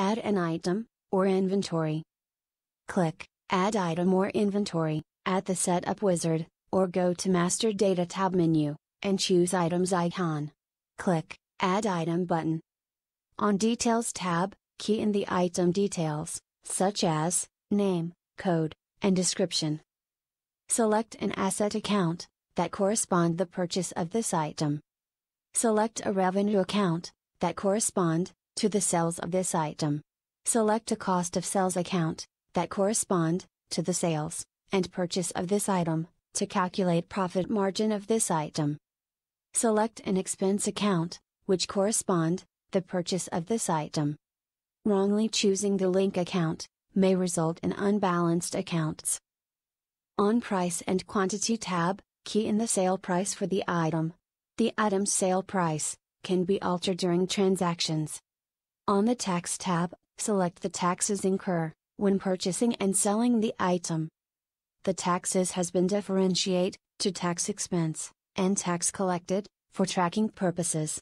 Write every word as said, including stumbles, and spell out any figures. Add an item, or inventory. Click Add Item or Inventory at the Setup Wizard, or go to Master Data tab menu, and choose Items icon. Click Add Item button. On Details tab, key in the item details, such as name, code, and description. Select an asset account that correspond the purchase of this item. Select a revenue account that correspond to the sales of this item. Select a cost of sales account that correspond to the sales and purchase of this item to calculate profit margin of this item. Select an expense account which correspond the purchase of this item. Wrongly choosing the link account may result in unbalanced accounts. On Price and Quantity tab, key in the sale price for the item. The item's sale price can be altered during transactions. On the Tax tab, select the taxes incurred when purchasing and selling the item. The taxes has been differentiated to tax expense and tax collected for tracking purposes.